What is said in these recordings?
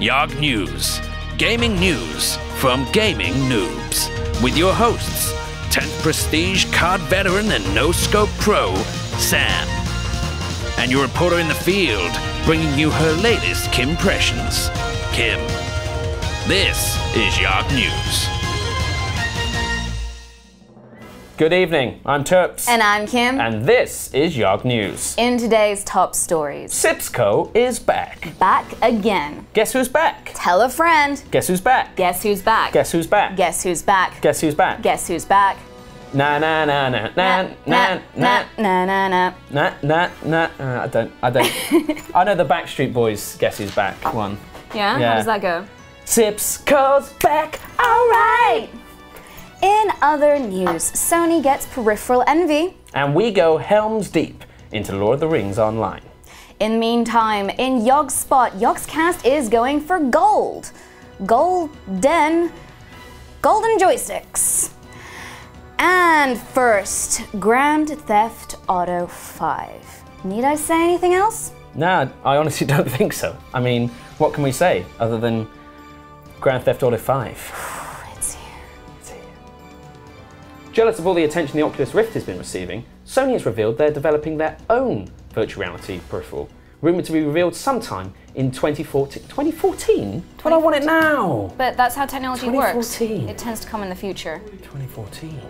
Yog News, gaming news from gaming noobs, with your hosts, 10th Prestige COD veteran and No Scope Pro, Sam, and your reporter in the field, bringing you her latest Kimpressions, Kim. This is Yog News. Good evening, I'm Terps. And I'm Kim. And this is Yog News. In today's top stories, Sipsco is back. Back again. Guess who's back? Tell a friend. Guess who's back? Guess who's back? Guess who's back? Guess who's back? Guess who's back? Guess who's back? Na na na na na na na na na na na na na na. I know the Backstreet Boys Guess Who's Back one. Yeah? How does that go? Sipsco's back, alright! In other news, Sony gets peripheral envy. And we go Helm's Deep into Lord of the Rings Online. In the meantime, in Yog's spot, Yogscast is going for gold. Golden joysticks. And first, Grand Theft Auto V. Need I say anything else? No, I honestly don't think so. I mean, what can we say other than Grand Theft Auto V? Jealous of all the attention the Oculus Rift has been receiving, Sony has revealed they're developing their own virtual reality peripheral, rumoured to be revealed sometime in 2014. 2014? But I want it now! But that's how technology works. It tends to come in the future. 2014.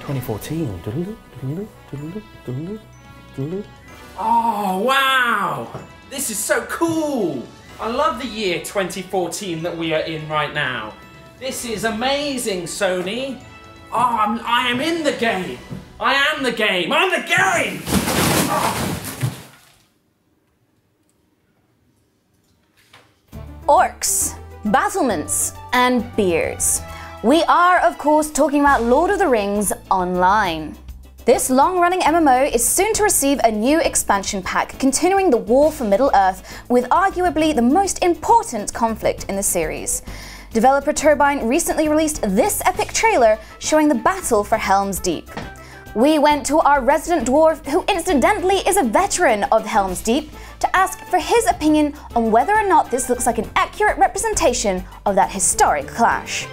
2014. Oh, wow! This is so cool! I love the year 2014 that we are in right now. This is amazing, Sony! Oh, I am in the game! I am the game! I'm the game! Oh. Orcs, battlements, and beards. We are, of course, talking about Lord of the Rings Online. This long-running MMO is soon to receive a new expansion pack, continuing the war for Middle-earth with arguably the most important conflict in the series. Developer Turbine recently released this epic trailer showing the battle for Helm's Deep. We went to our resident dwarf, who incidentally is a veteran of Helm's Deep, to ask for his opinion on whether or not this looks like an accurate representation of that historic clash.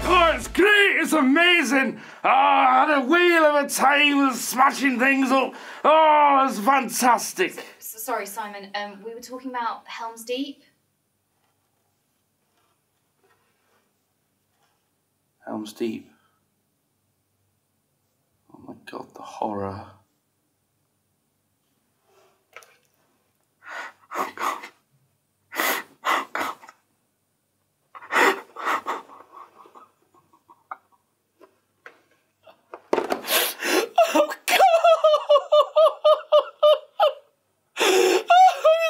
Oh, it's great! It's amazing! Oh, I had a whale of a time smashing things up. Oh, it's fantastic. Sorry, Simon, we were talking about Helm's Deep. Helm's Deep. Oh my God, the horror. Oh God. Oh God. Oh God.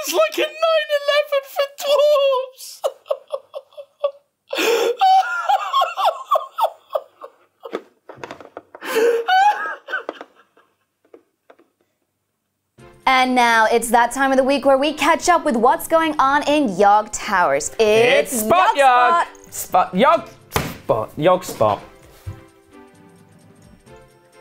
It's like a 9/11 for dwarves. And now it's that time of the week where we catch up with what's going on in Yog Towers. It's Spot Yog! Spot Yog! Spot Yog Spot.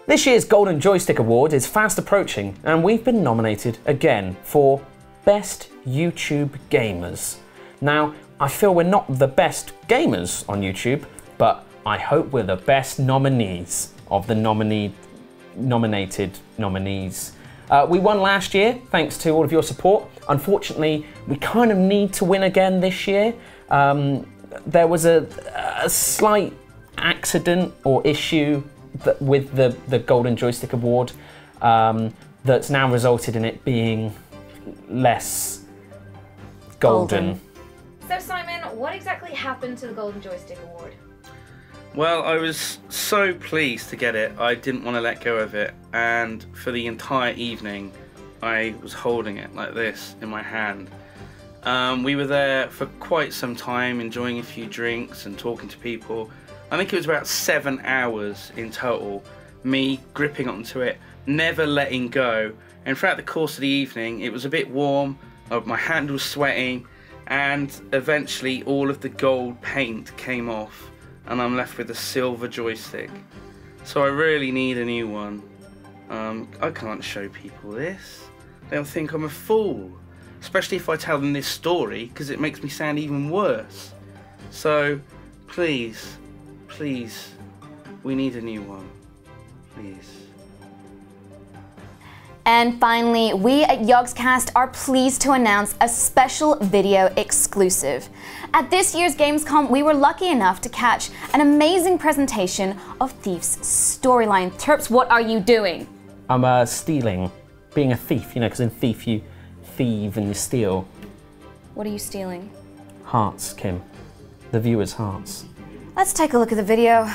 This year's Golden Joystick Award is fast approaching, and we've been nominated again for Best YouTube Gamers. Now, I feel we're not the best gamers on YouTube, but I hope we're the best nominees of the nominated nominees. We won last year, thanks to all of your support. Unfortunately, we kind of need to win again this year. There was a slight accident or issue that with the Golden Joystick Award that's now resulted in it being less golden. So Simon, what exactly happened to the Golden Joystick Award? Well, I was so pleased to get it, I didn't want to let go of it, and for the entire evening I was holding it like this in my hand. We were there for quite some time, enjoying a few drinks and talking to people. I think it was about 7 hours in total, me gripping onto it, never letting go, and throughout the course of the evening it was a bit warm, my hand was sweating, and eventually all of the gold paint came off. And I'm left with a silver joystick. So I really need a new one. I can't show people this. They'll think I'm a fool. especially if I tell them this story, because it makes me sound even worse. So please, please, we need a new one, please. And finally, we at Yogscast are pleased to announce a special video exclusive. At this year's Gamescom, we were lucky enough to catch an amazing presentation of Thief's storyline. Terps, what are you doing? I'm stealing, being a thief, you know, because in Thief you thieve and you steal. What are you stealing? Hearts, Kim. The viewers' hearts. Let's take a look at the video.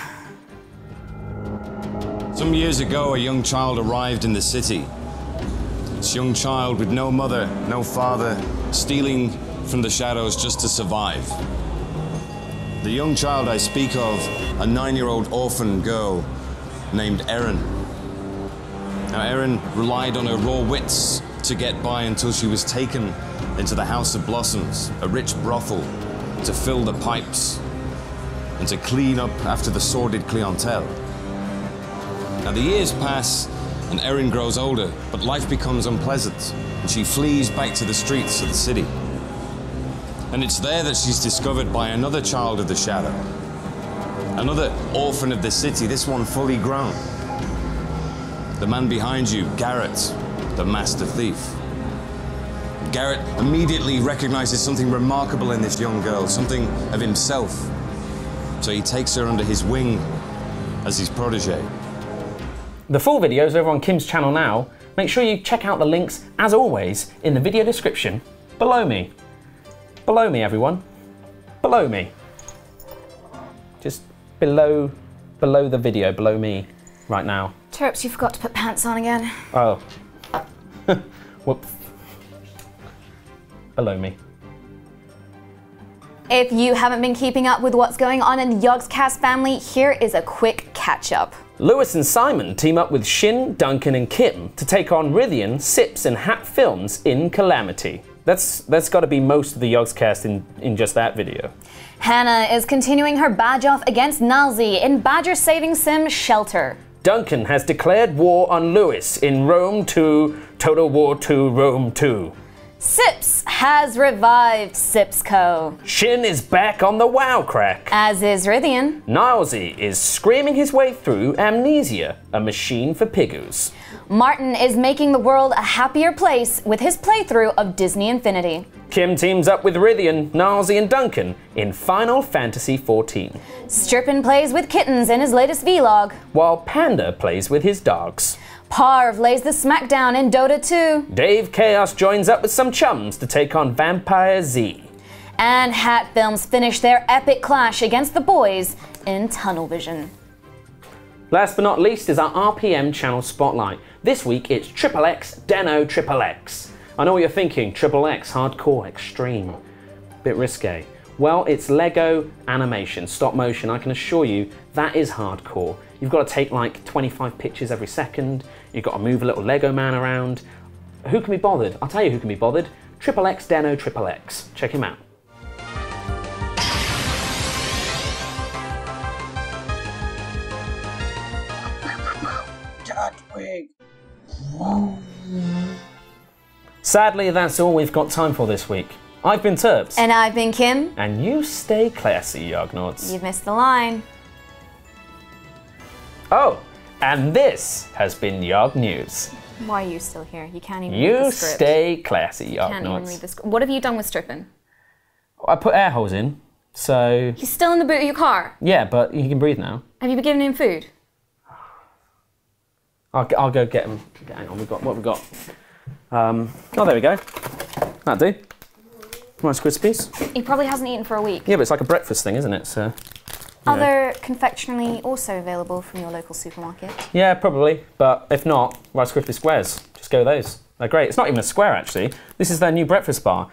Some years ago, a young child arrived in the city. This young child with no mother, no father, stealing from the shadows just to survive. The young child I speak of, a 9-year-old orphan girl named Erin. Now, Erin relied on her raw wits to get by until she was taken into the House of Blossoms, a rich brothel, to fill the pipes and to clean up after the sordid clientele. Now, the years pass, and Erin grows older, but life becomes unpleasant, and she flees back to the streets of the city. And it's there that she's discovered by another child of the shadow, another orphan of the city, this one fully grown. The man behind you, Garrett, the master thief. Garrett immediately recognizes something remarkable in this young girl, something of himself. So he takes her under his wing as his protege. The full video is over on Kim's channel now. Make sure you check out the links, as always, in the video description below me. Below me, everyone. Below me. Just below the video, below me right now. Terps, you forgot to put pants on again. Oh. Whoops. Below me. If you haven't been keeping up with what's going on in the Yogscast family, here is a quick catch-up. Lewis and Simon team up with Shin, Duncan and Kim to take on Rythian, Sips and Hat Films in Calamity. That's got to be most of the Yogscast in just that video. Hannah is continuing her badge off against Nalzi in Badger Saving Sim Shelter. Duncan has declared war on Lewis in Rome 2, Total War 2, Rome 2. Sips has revived Sipsco. Shin is back on the WoW crack. As is Rythian. Nalzi is screaming his way through Amnesia, a machine for piggos. Martin is making the world a happier place with his playthrough of Disney Infinity. Kim teams up with Rythian, Nalzi and Duncan in Final Fantasy XIV. Strippin plays with kittens in his latest vlog. While Panda plays with his dogs. Parv lays the smackdown in Dota 2. Dave Chaos joins up with some chums to take on Vampire Z. And Hat Films finish their epic clash against the boys in Tunnel Vision. Last but not least is our RPM channel spotlight. This week it's Triple X Denho Triple X. I know what you're thinking, Triple X, hardcore, extreme, bit risque. Well, it's Lego animation, stop motion. I can assure you that is hardcore. You've got to take like 25 pictures every second. You've got to move a little Lego man around. Who can be bothered? I'll tell you who can be bothered. Triple X Denho Triple X. Check him out. Sadly, that's all we've got time for this week. I've been Terps. And I've been Kim. And you stay classy, Yognauts. You've missed the line. Oh, and this has been Yog News. Why are you still here? You can't even read the script. You stay classy, Yognauts. Can't even read the script. What have you done with Strippin? I put air holes in, so... He's still in the boot of your car? Yeah, but he can breathe now. Have you been giving him food? I'll go get him. Hang on, what have we got? Oh, there we go. That'll do. Rice Krispies. He probably hasn't eaten for a week. Yeah, but it's like a breakfast thing, isn't it? So... Are there confectionery also available from your local supermarket? Yeah, probably, but if not, Rice Krispies Squares. Just go with those. They're great. It's not even a square, actually. This is their new breakfast bar.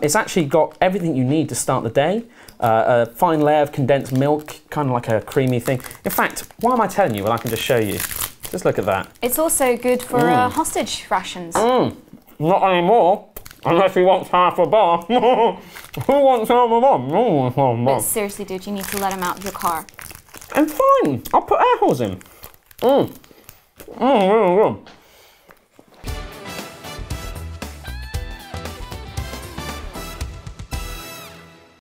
It's actually got everything you need to start the day. A fine layer of condensed milk, kind of like a creamy thing. In fact, why am I telling you? Well, I can just show you. Just look at that. It's also good for hostage rations. Not anymore. Unless he wants half a bar. Who wants half a bar? No one wants half a bar. But seriously, dude, you need to let him out of your car. I'm fine. I'll put air holes in. Mmm. Mmm, really good.